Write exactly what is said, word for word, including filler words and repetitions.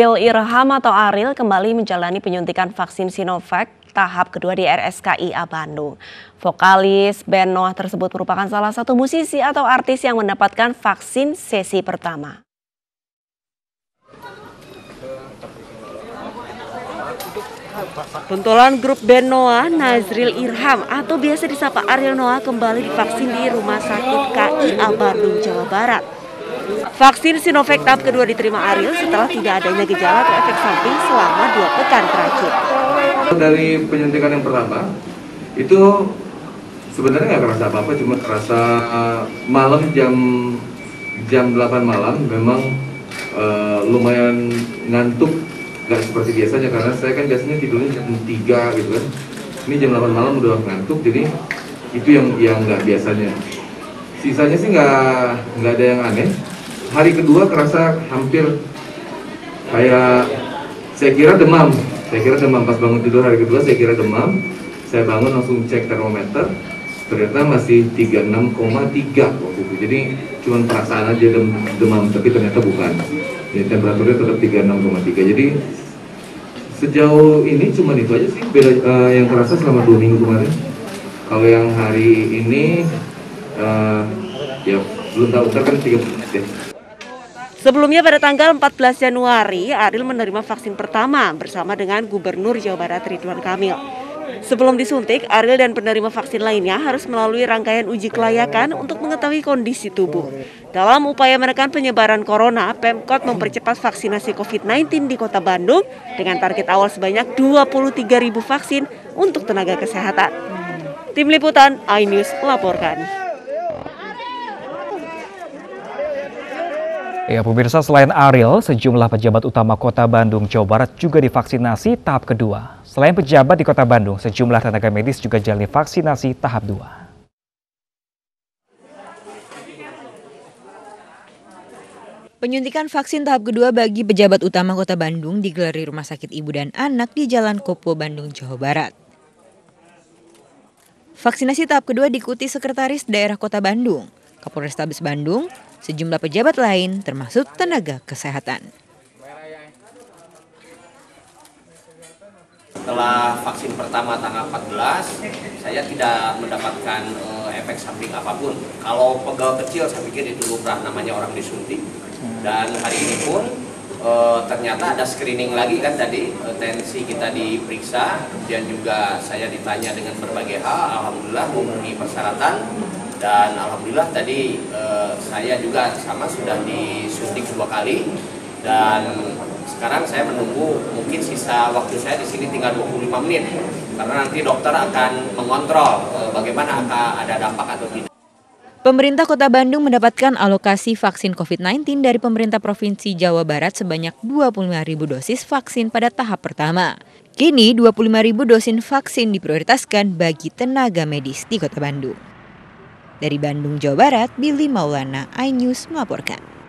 Nazril Irham atau Ariel kembali menjalani penyuntikan vaksin Sinovac tahap kedua di R S K I A Bandung. Vokalis band Noah tersebut merupakan salah satu musisi atau artis yang mendapatkan vaksin sesi pertama. Pentolan grup band Noah, Nazril Irham atau biasa disapa Ariel Noah kembali divaksin di Rumah Sakit K I A Bandung, Jawa Barat. Vaksin Sinovac tahap kedua diterima Ariel setelah tidak adanya gejala atau efek samping selama dua pekan terakhir. Dari penyuntikan yang pertama, itu sebenarnya nggak kerasa apa-apa, cuma kerasa malam jam jam delapan malam memang uh, lumayan ngantuk, nggak seperti biasanya karena saya kan biasanya tidurnya jam tiga gitu kan. Ini jam delapan malam udah ngantuk, jadi itu yang yang nggak biasanya. Sisanya sih nggak nggak ada yang aneh. Hari kedua kerasa hampir kayak saya kira demam, saya kira demam pas bangun tidur hari kedua saya kira demam. Saya bangun langsung cek termometer, ternyata masih tiga puluh enam koma tiga waktu itu. Jadi cuma perasaan aja dem demam, tapi ternyata bukan. Jadi temperaturnya tetap tiga puluh enam koma tiga. Jadi sejauh ini cuma itu aja sih beda, uh, yang kerasa selama dua minggu kemarin. Kalau yang hari ini Uh, ya, belum tahu, kan tiga puluh menit ya. Sebelumnya pada tanggal empat belas Januari, Ariel menerima vaksin pertama bersama dengan Gubernur Jawa Barat Ridwan Kamil. Sebelum disuntik, Ariel dan penerima vaksin lainnya harus melalui rangkaian uji kelayakan untuk mengetahui kondisi tubuh. Dalam upaya menekan penyebaran corona, Pemkot mempercepat vaksinasi COVID sembilan belas di Kota Bandung dengan target awal sebanyak dua puluh tiga ribu vaksin untuk tenaga kesehatan. Tim Liputan iNews melaporkan. Ya, pemirsa, selain Ariel, sejumlah pejabat utama Kota Bandung, Jawa Barat juga divaksinasi tahap kedua. Selain pejabat di Kota Bandung, sejumlah tenaga medis juga jalani vaksinasi tahap dua. Penyuntikan vaksin tahap kedua bagi pejabat utama Kota Bandung digelar di Rumah Sakit Ibu dan Anak di Jalan Kopo, Bandung, Jawa Barat. Vaksinasi tahap kedua diikuti Sekretaris Daerah Kota Bandung, Kapolrestabes Bandung, sejumlah pejabat lain termasuk tenaga kesehatan. Setelah vaksin pertama tanggal empat belas, saya tidak mendapatkan uh, efek samping apapun. Kalau pegal kecil saya pikir itu lumrah, namanya orang disuntik. Dan hari ini pun uh, ternyata ada screening lagi kan tadi, uh, tensi kita diperiksa, kemudian juga saya ditanya dengan berbagai hal, alhamdulillah memenuhi persyaratan. Dan alhamdulillah tadi eh, saya juga sama sudah disuntik dua kali dan sekarang saya menunggu mungkin sisa waktu saya di sini tinggal dua puluh lima menit karena nanti dokter akan mengontrol eh, bagaimana ada dampak atau tidak. Pemerintah Kota Bandung mendapatkan alokasi vaksin COVID sembilan belas dari pemerintah Provinsi Jawa Barat sebanyak dua puluh lima ribu dosis vaksin pada tahap pertama. Kini dua puluh lima ribu dosis vaksin diprioritaskan bagi tenaga medis di Kota Bandung. Dari Bandung, Jawa Barat, Billy Maulana, iNews melaporkan.